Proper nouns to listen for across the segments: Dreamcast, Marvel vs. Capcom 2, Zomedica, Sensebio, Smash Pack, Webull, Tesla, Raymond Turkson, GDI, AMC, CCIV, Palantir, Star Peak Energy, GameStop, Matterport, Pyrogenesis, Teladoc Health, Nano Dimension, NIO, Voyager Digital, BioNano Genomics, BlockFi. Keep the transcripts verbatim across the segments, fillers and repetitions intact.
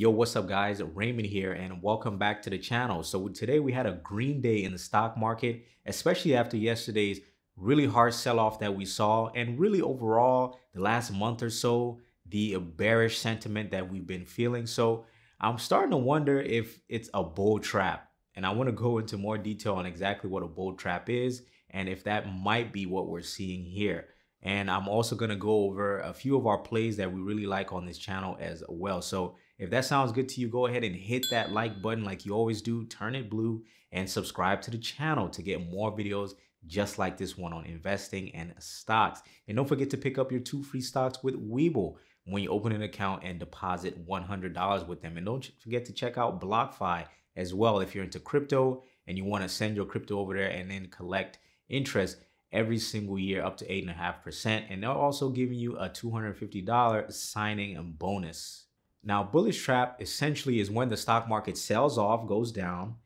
Yo, what's up guys, Raymond here and welcome back to the channel. So today we had a green day in the stock market, especially after yesterday's really hard sell-off that we saw, and really overall the last month or so, the bearish sentiment that we've been feeling. So I'm starting to wonder if it's a bull trap, and I want to go into more detail on exactly what a bull trap is and if that might be what we're seeing here. And I'm also going to go over a few of our plays that we really like on this channel as well. So if that sounds good to you, go ahead and hit that like button like you always do, turn it blue, and subscribe to the channel to get more videos just like this one on investing and stocks. And don't forget to pick up your two free stocks with Webull when you open an account and deposit one hundred dollars with them. And don't forget to check out BlockFi as well if you're into crypto and you want to send your crypto over there and then collect interest every single year up to eight point five percent. And they're also giving you a two hundred fifty dollar signing bonus. Now, bullish trap essentially is when the stock market sells off, goes down,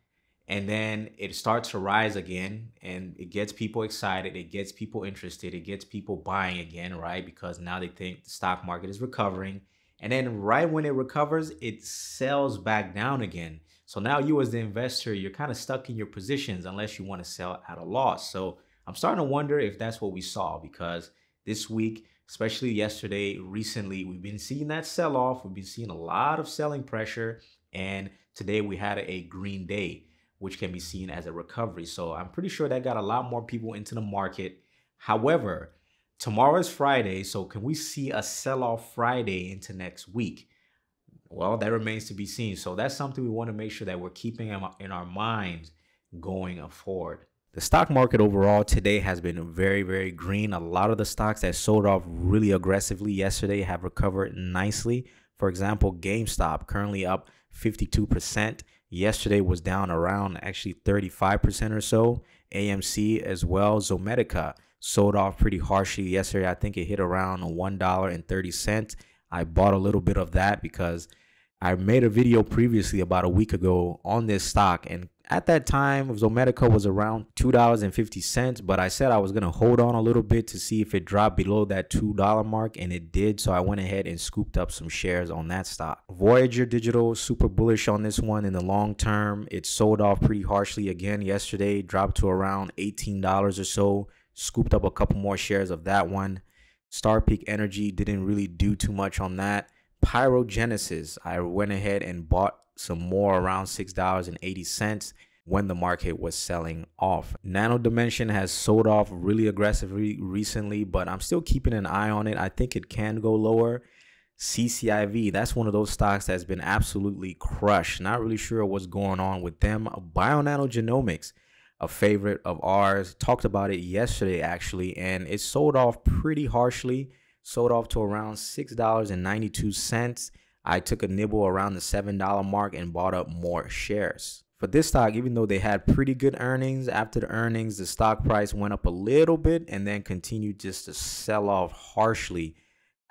and then it starts to rise again, and it gets people excited, it gets people interested, it gets people buying again, right? Because now they think the stock market is recovering, and then right when it recovers, it sells back down again. So now you as the investor, you're kind of stuck in your positions unless you want to sell at a loss. So I'm starting to wonder if that's what we saw, because this week, especially yesterday, recently, we've been seeing that sell-off. We've been seeing a lot of selling pressure. And today we had a green day, which can be seen as a recovery. So I'm pretty sure that got a lot more people into the market. However, tomorrow is Friday. So can we see a sell-off Friday into next week? Well, that remains to be seen. So that's something we want to make sure that we're keeping in our minds going forward. The stock market overall today has been very, very green. A lot of the stocks that sold off really aggressively yesterday have recovered nicely. For example, GameStop currently up fifty-two percent. Yesterday was down around actually thirty-five percent or so. A M C as well. Zomedica sold off pretty harshly yesterday. I think it hit around one dollar and thirty cents. I bought a little bit of that because I made a video previously about a week ago on this stock, and at that time, Zomedica was around two dollars and fifty cents, but I said I was going to hold on a little bit to see if it dropped below that two dollar mark, and it did, so I went ahead and scooped up some shares on that stock. Voyager Digital, super bullish on this one in the long term. It sold off pretty harshly again yesterday, dropped to around eighteen dollars or so, scooped up a couple more shares of that one. Star Peak Energy didn't really do too much on that. Pyrogenesis, I went ahead and bought some more around six dollars and eighty cents when the market was selling off. Nano Dimension has sold off really aggressively recently, but I'm still keeping an eye on it. I think it can go lower. C C I V, that's one of those stocks that's been absolutely crushed. Not really sure what's going on with them. BioNano Genomics, a favorite of ours, talked about it yesterday actually, and it sold off pretty harshly. Sold off to around six dollars and ninety-two cents. I took a nibble around the seven dollar mark and bought up more shares. For this stock, even though they had pretty good earnings, after the earnings, the stock price went up a little bit and then continued just to sell off harshly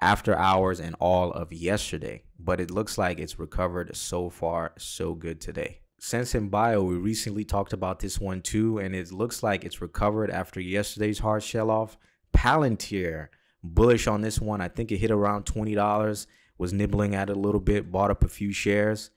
after hours and all of yesterday. But it looks like it's recovered so far, so good today. Sensebio, we recently talked about this one too, and it looks like it's recovered after yesterday's hard sell off. Palantir, bullish on this one. I think it hit around twenty dollars. Was nibbling at it a little bit, bought up a few shares.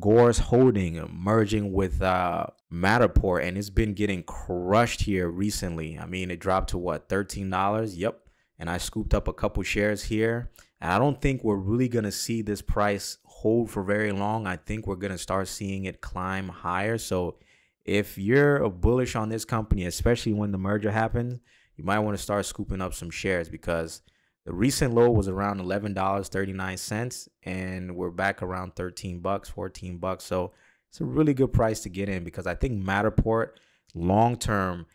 Gore's Holding merging with uh, Matterport, and it's been getting crushed here recently. I mean, it dropped to what, thirteen dollars? Yep. And I scooped up a couple shares here. And I don't think we're really going to see this price hold for very long. I think we're going to start seeing it climb higher. So if you're bullish on this company, especially when the merger happens, you might want to start scooping up some shares, because the recent low was around eleven dollars and thirty-nine cents, and we're back around thirteen bucks, fourteen bucks. So it's a really good price to get in, because I think Matterport long term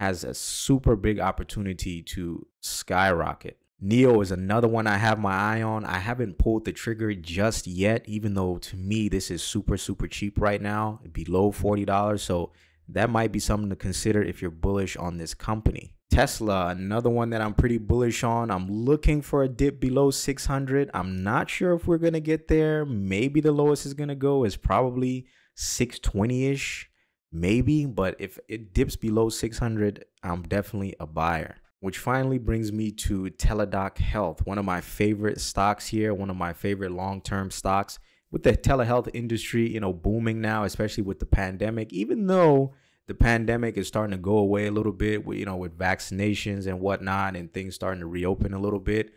has a super big opportunity to skyrocket. N I O is another one I have my eye on. I haven't pulled the trigger just yet, even though to me this is super, super cheap right now, below forty dollars. So that might be something to consider if you're bullish on this company. Tesla, another one that I'm pretty bullish on. I'm looking for a dip below six hundred. I'm not sure if we're going to get there. Maybe the lowest is going to go is probably six twenty-ish, maybe. But if it dips below six hundred, I'm definitely a buyer. Which finally brings me to Teladoc Health, one of my favorite stocks here, one of my favorite long-term stocks. with the telehealth industry, you know, booming now, especially with the pandemic, even though the pandemic is starting to go away a little bit, you know, with vaccinations and whatnot and things starting to reopen a little bit,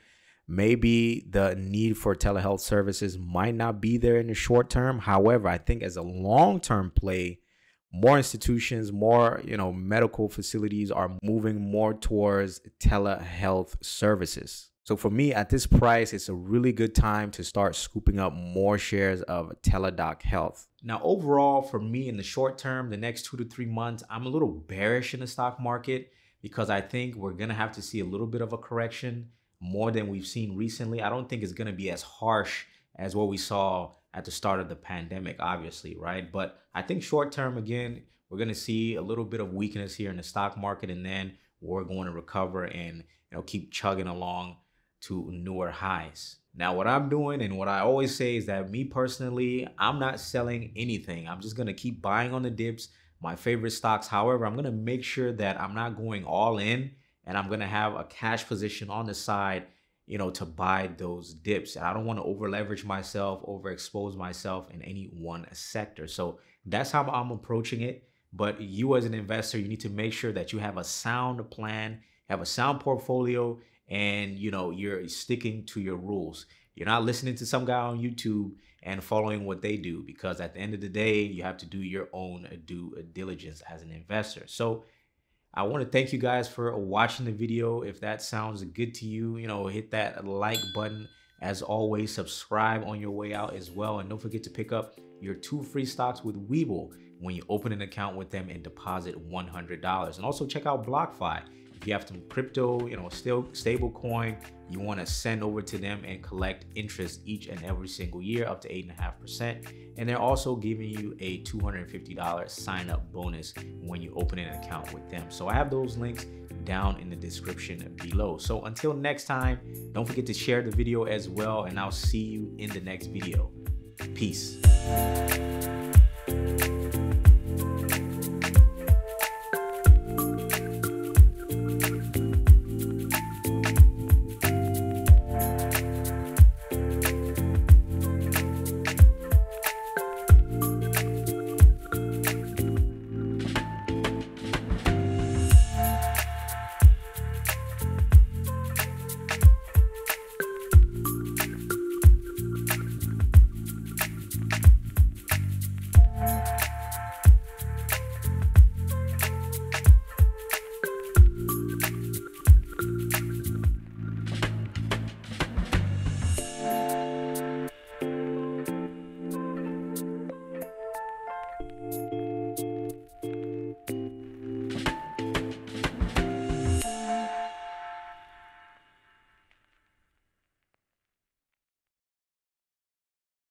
maybe the need for telehealth services might not be there in the short term. However, I think as a long-term play, more institutions, more, you know, medical facilities are moving more towards telehealth services. So for me, at this price, it's a really good time to start scooping up more shares of Teladoc Health. Now, overall, for me in the short term, the next two to three months, I'm a little bearish in the stock market because I think we're going to have to see a little bit of a correction more than we've seen recently. I don't think it's going to be as harsh as what we saw at the start of the pandemic, obviously, right? But I think short term, again, we're going to see a little bit of weakness here in the stock market, and then we're going to recover and, you know, keep chugging along to newer highs. Now, what I'm doing and what I always say is that me personally, I'm not selling anything. I'm just going to keep buying on the dips, my favorite stocks. However, I'm going to make sure that I'm not going all in, and I'm going to have a cash position on the side, you know, to buy those dips. And I don't want to over leverage myself, overexpose myself in any one sector. So that's how I'm approaching it. But you as an investor, you need to make sure that you have a sound plan, have a sound portfolio, and, you know, you're sticking to your rules. You're not listening to some guy on YouTube and following what they do, because at the end of the day, you have to do your own due diligence as an investor. So I want to thank you guys for watching the video. If that sounds good to you, you know, hit that like button. As always, subscribe on your way out as well. And don't forget to pick up your two free stocks with Webull when you open an account with them and deposit one hundred dollars. And also check out BlockFi. If you have some crypto, you know, still stable coin, you want to send over to them and collect interest each and every single year up to eight and a half percent. And they're also giving you a two hundred fifty dollar sign up bonus when you open an account with them. So I have those links down in the description below. So until next time, don't forget to share the video as well. And I'll see you in the next video. Peace.